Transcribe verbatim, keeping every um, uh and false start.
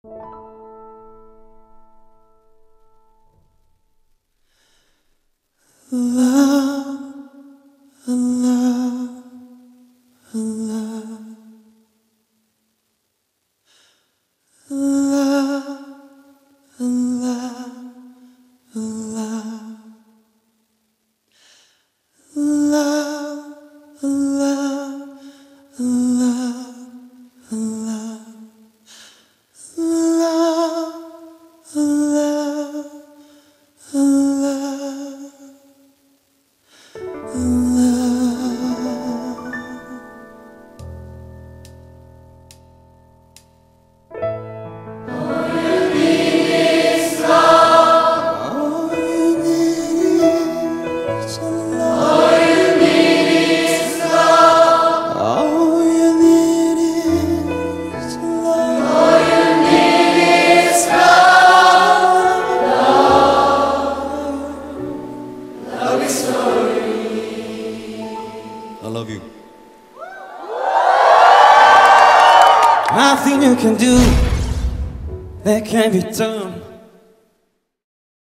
Love, love, love, love, love, love, love, love, love, love. I love you. Nothing you can do that can be done.